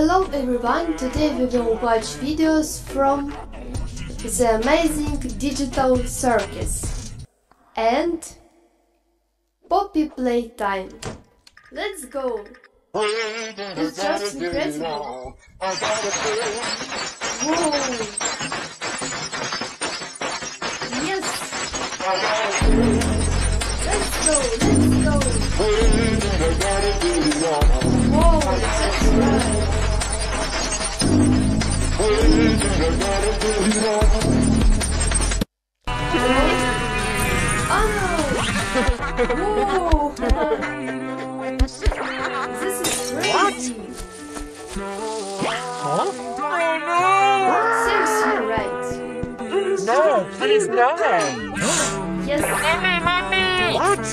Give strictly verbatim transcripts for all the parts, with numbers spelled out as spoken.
Hello everyone, today we will watch videos from The Amazing Digital Circus and Poppy Playtime. Let's go! It's just incredible! Whoa! Yes! Let's go! Let's Whoa, that's right. Oh! Whoa! This is crazy! What? Huh? Oh no! Seriously, right? No, please no! Yes! Mommy, mommy! What?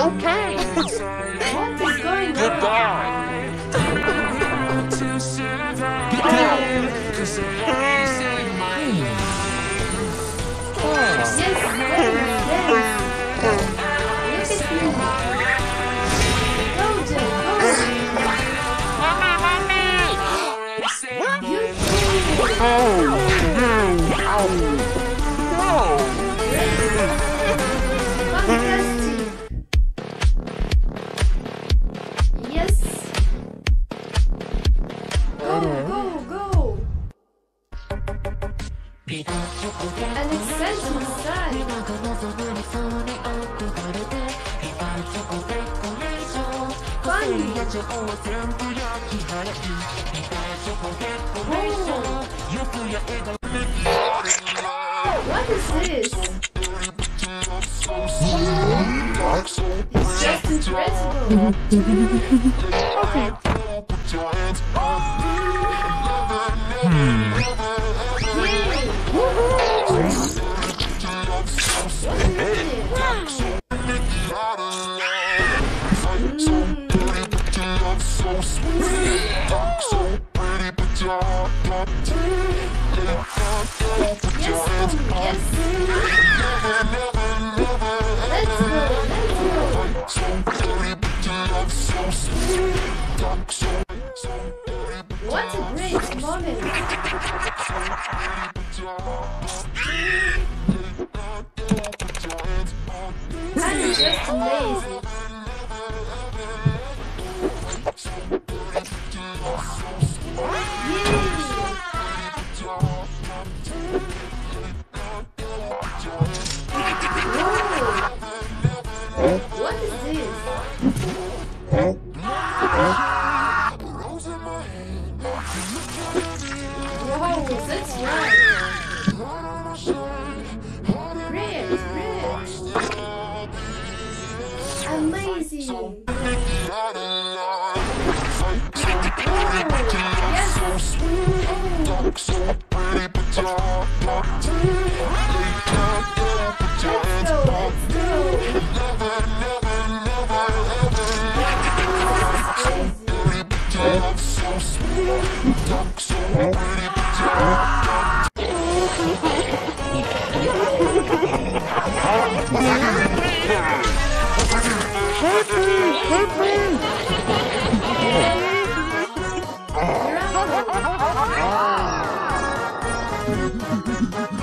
Okay. What is going on? Goodbye. Yes, yes, yes. Look at me. An extension side. Funny. Oh. What is this? It's just incredible. Okay. Hmm. What a great moment! That is just amazing! What is this? Wow, that's right! Great, great! Amazing! Oh, yes! Oh. Let's go!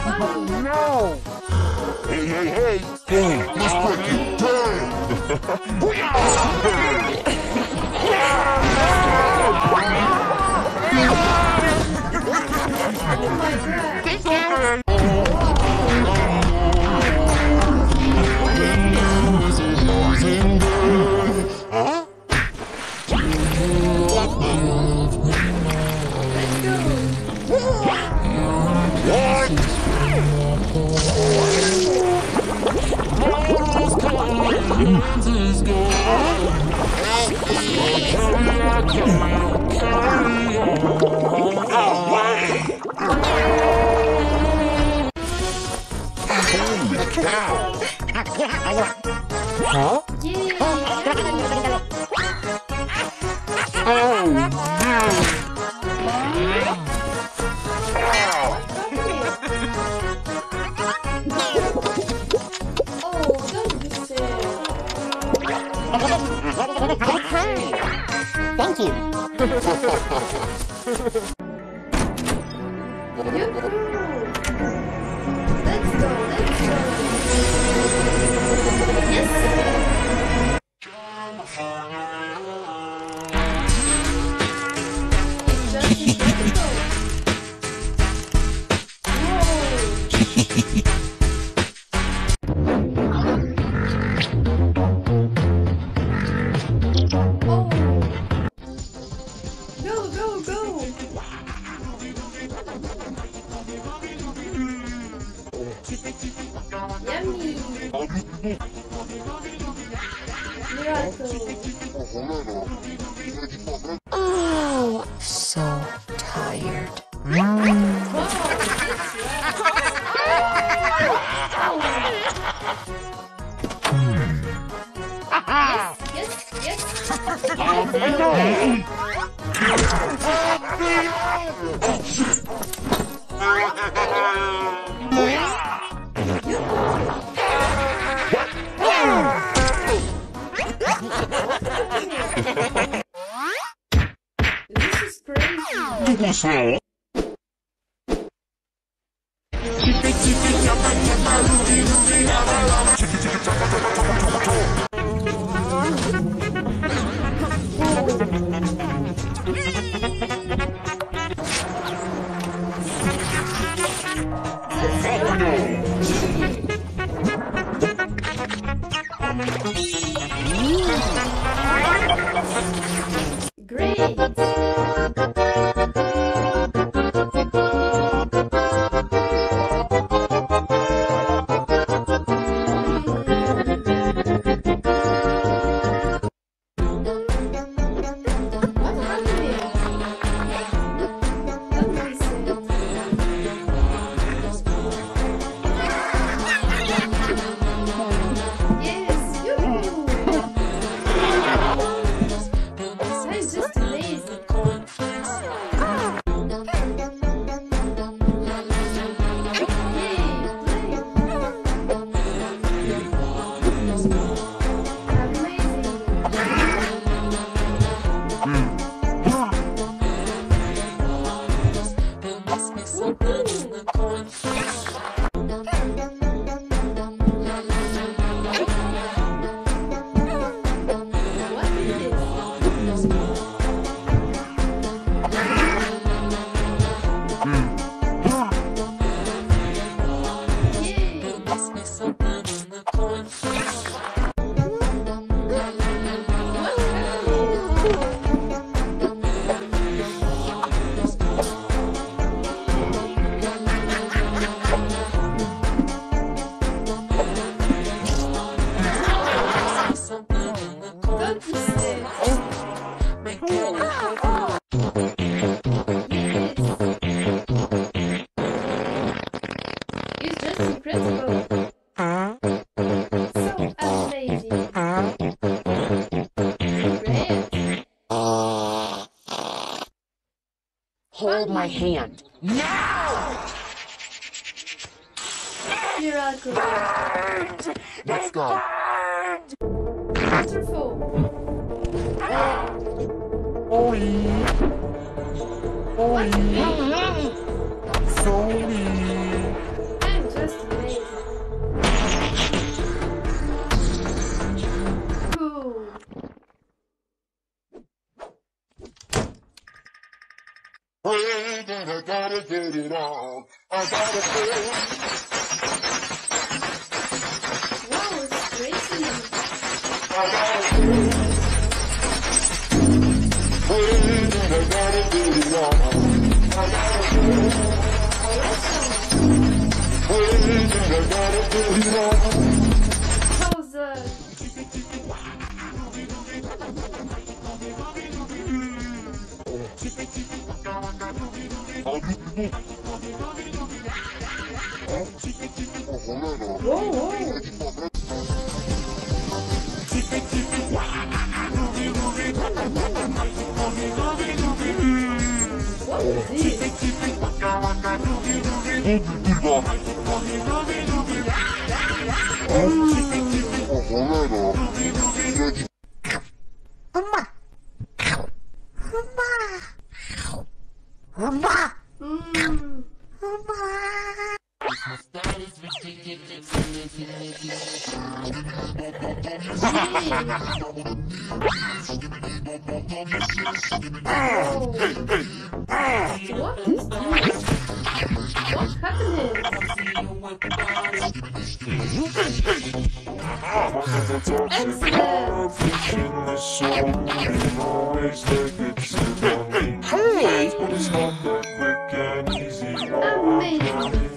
Oh no! Hey, hey, hey! Hey, let's break it down! We are! Oh my god! Huh? Yeah. Oh no! Thank you. Let's go, let's go. Yes. Justin, let's go. Whoa. Oh, so tired. Mm. Wow, oh. Yes, yes, yes. Oh, this is crazy. Great! Hold my hand. Now! Miracle. Burned. Let's go. Wonderful. Ah. Oi. Oi. Sorry. I'm just amazing. Cool. I gotta, gotta get it on. I gotta feel. Wow, it's crazy. I gotta feel. I gotta, gotta get it on. I gotta feel. Awesome. I gotta, gotta get it on. How's that? Oh, Mm. Oh. Hey, hey. Oh. What is that? What's happening? Hey! But it's not that quick and easy. Amazing!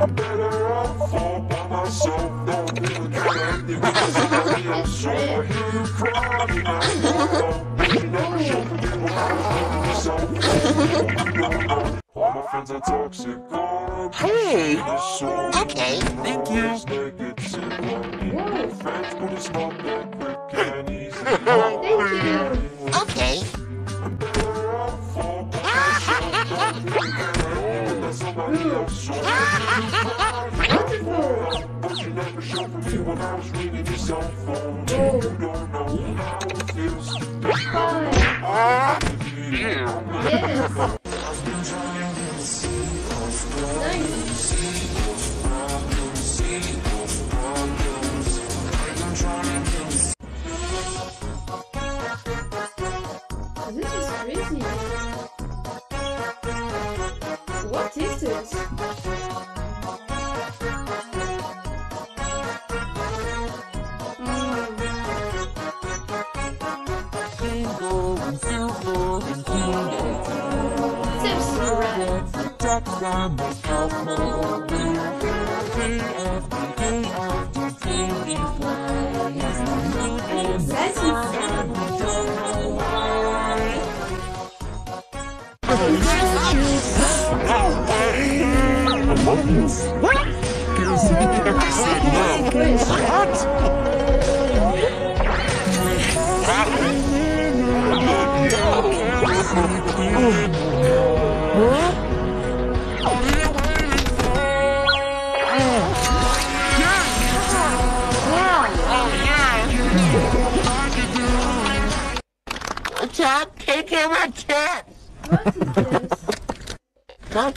I'm better off all by myself. Don't even try anything because I am so I hear you crying. All my friends are toxic. Hey! Okay, thank you. But it's not that quick and easy. Thank you. Okay.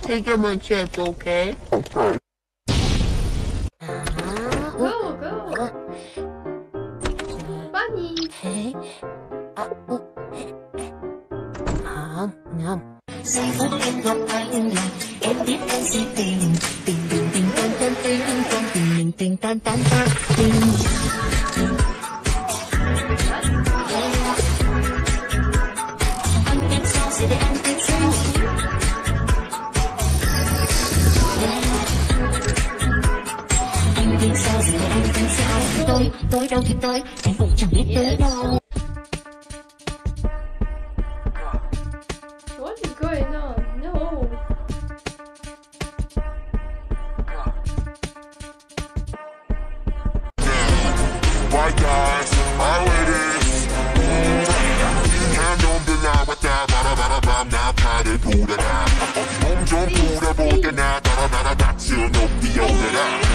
Taking my chance, okay? Okay. Go, go. Bunny. Hey. Uh, oh. No. Tôi, tôi đâu thì tôi, em cũng chẳng biết tới đâu. What is going on? No. My guys, my ladies, hand on the line with that, ba da ba da ba, now party do the night. Home jump to the boat and now, da da da da, that's your no be over that.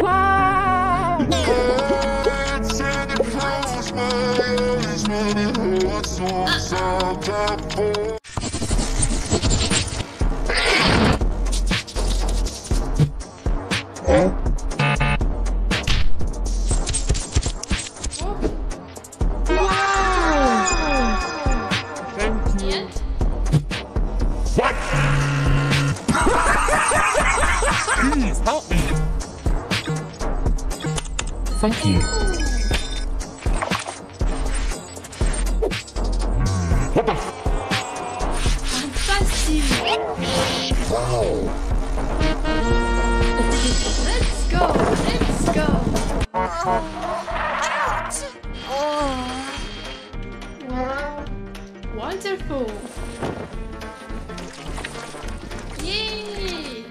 Wow! Thank you. What the f- Wow. Let's go, let's go. Oh. Wonderful. Yay.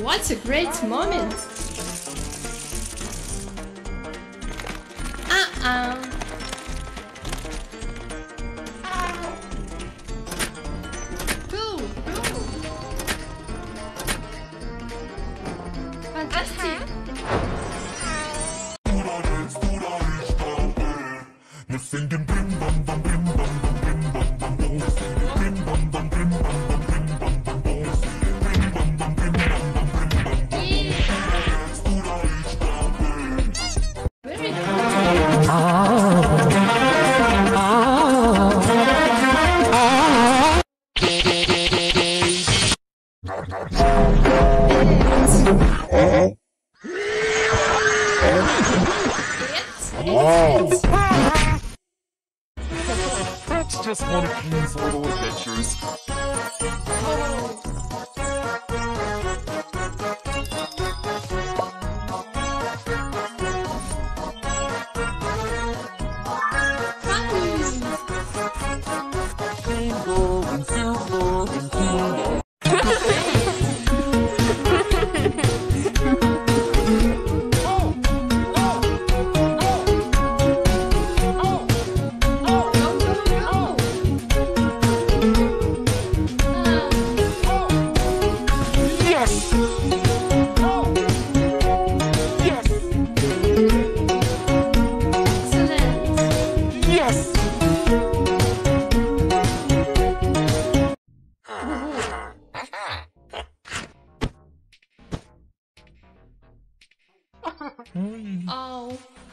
What a great moment! Uh-uh! Go! Go! Fantastic! That's just one of King's little adventures. Oh.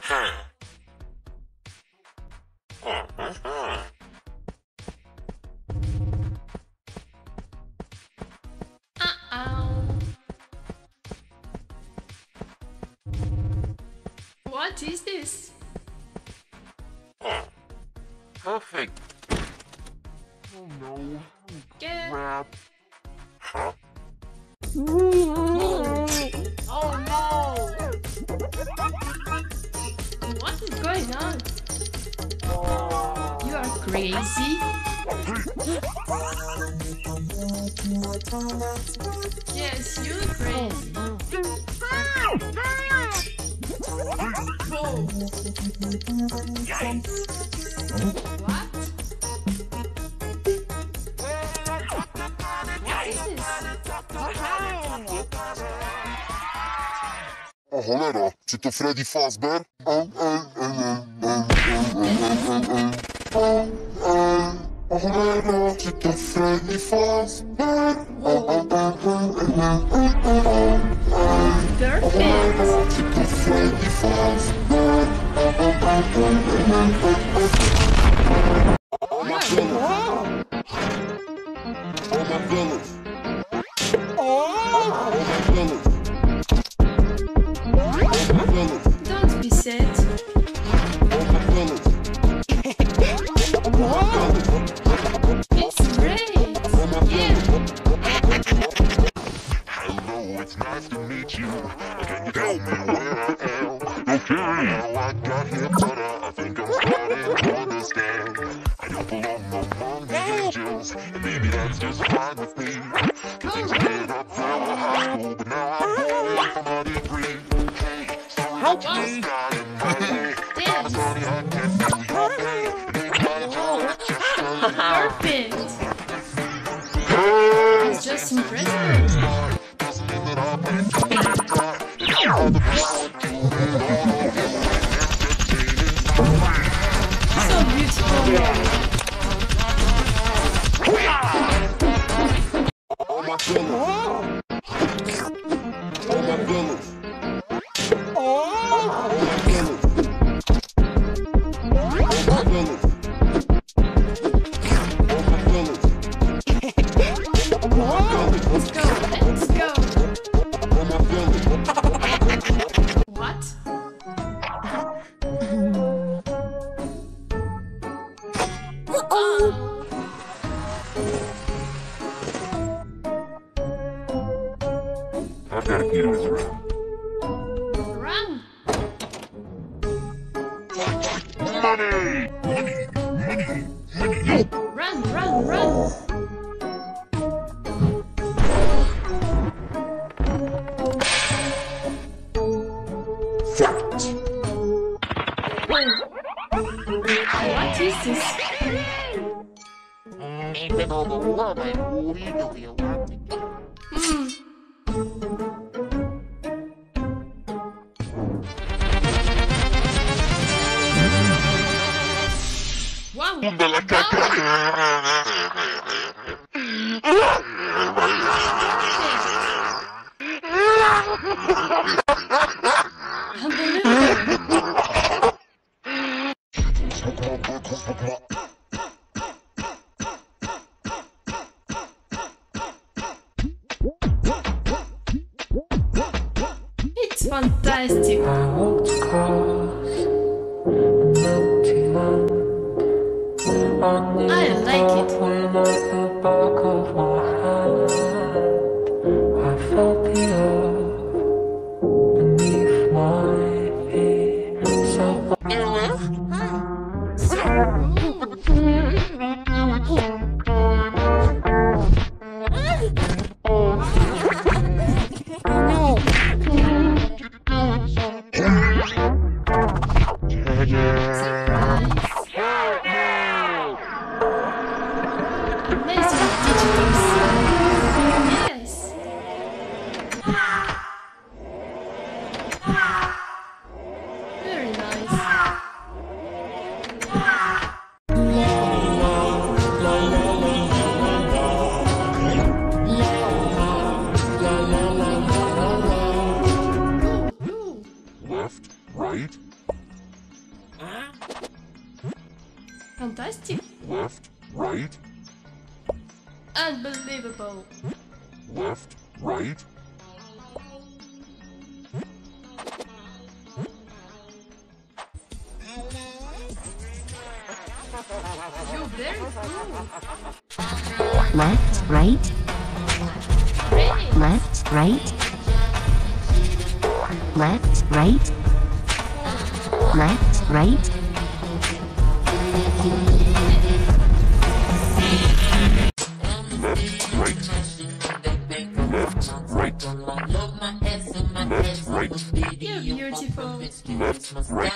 Uh-oh. What is this? Perfect. Oh no. Get. Crap. Huh? Oh no. What is going on? You are crazy? Yes, you're crazy. Whoa. What? What is this? Oh, cholera, czy to Freddy Fazbear? Oh, oh, oh, oh, oh, oh, oh, oh, oh, oh, cholera, czy to Freddy Fazbear? Oh, oh, oh, oh, oh, oh, oh, cholera, czy to Freddy Fazbear? Oh, oh, oh, oh, oh, oh, oh, and maybe that's just fine with me. Cause things get up there with high school, but now I'm going for my degree. Hey, so help me. Got in my way. I'm sorry I can't do you okay. And everybody told me just so you know. Perfect. Hey. Money, money, money. Run, run, run. Fight. What is this? Mm. De la caca. It's fantastic. I walked across the I like it. Like back of my hand. I felt the earth beneath my feet. So fantastic. Left, right. Unbelievable. Left, right. You're very cool. Left, right. Ready. Left, right. Left, right. Left, right. Left, right. Left, right. Left, right. You're beautiful. Left, right.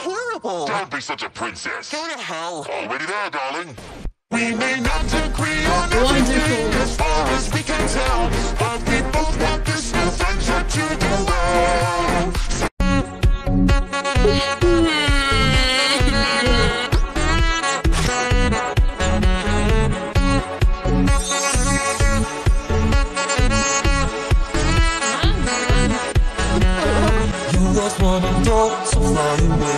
So You guys wanna go so fly away.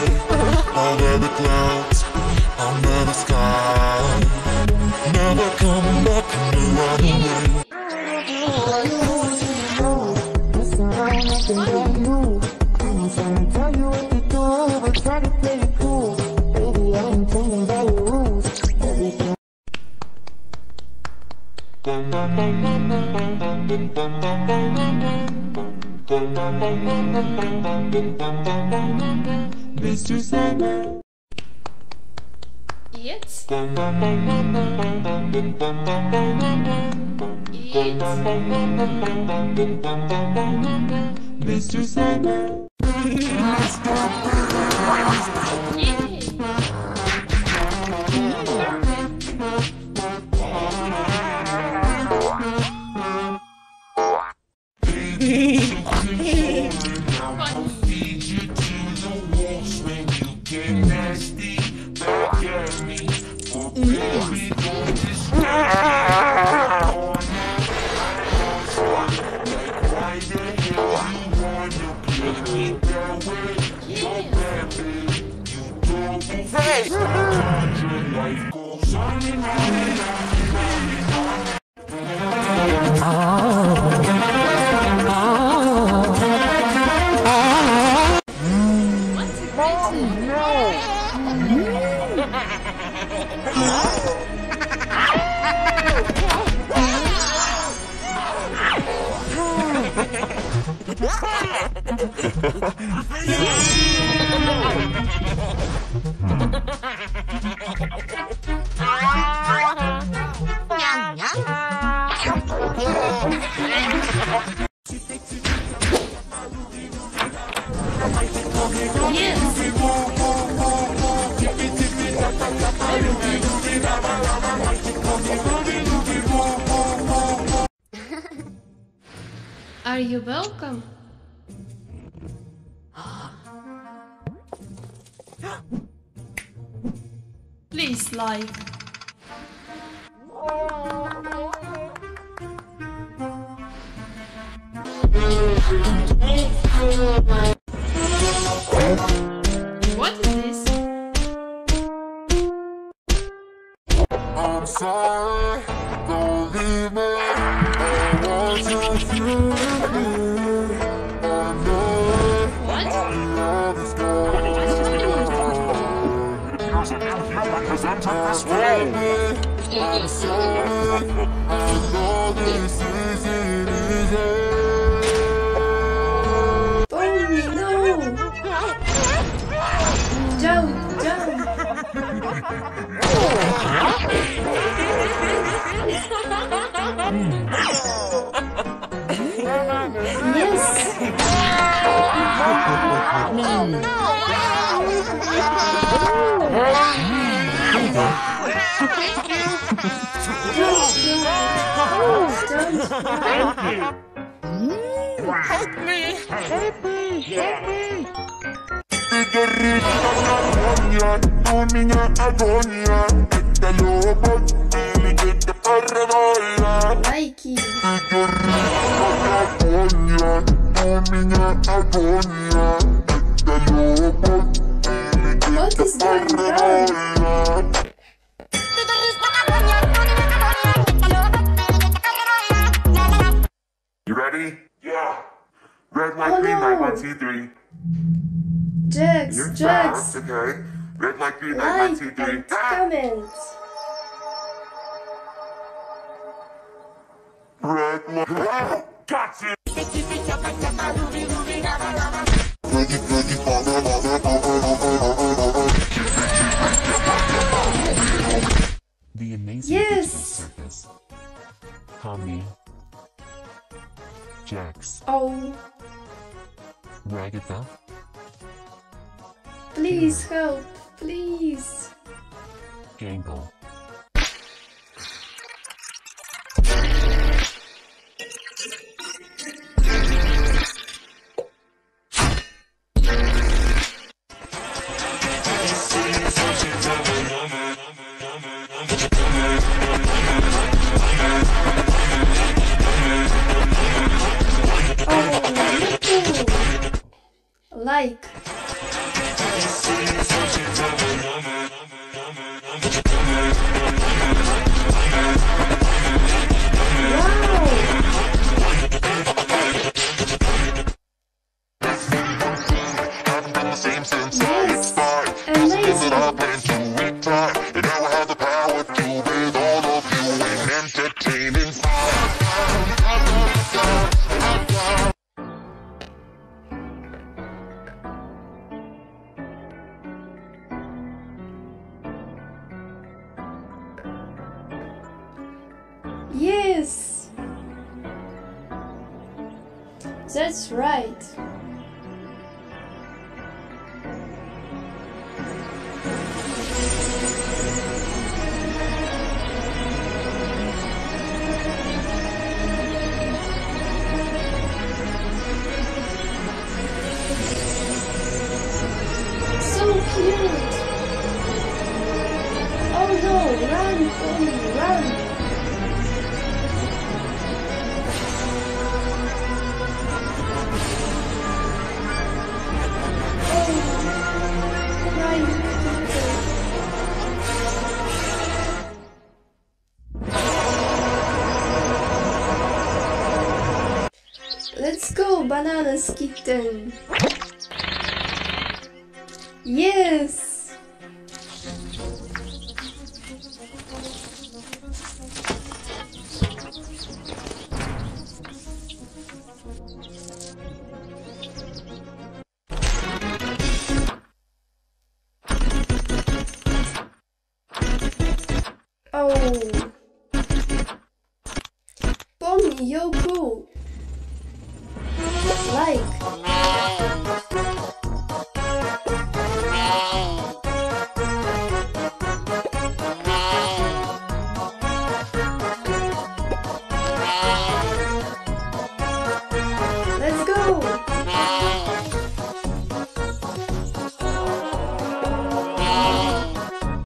Over the clouds, under the sky. Never come back in the other way. Mister Sandman. It's Mister Sandman. Are you welcome? Please like. What is this? I'm sorry, don't leave me. I want you through me. Just wait me, I'm sorry, I know this isn't easy. Tony, no! Don't, don't! Yes! Oh no! Oh, no. Help me! Help me! Help me! What is going on? You ready? Yeah. Red, white, oh, green, no. Light, one, two, three. Jax, You're Jax. Fast, okay. Red, white, green, light, light, one, two, three. Ah! Red, white, got you. The Amazing Digital Circus. Tommy. Jax. Oh. Ragatha. Please help. Please. Gangle. like. Yes! That's right! So cute! Oh no! Run, Polly, run! Let's go, Bananas Kitten! Yes!